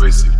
basic.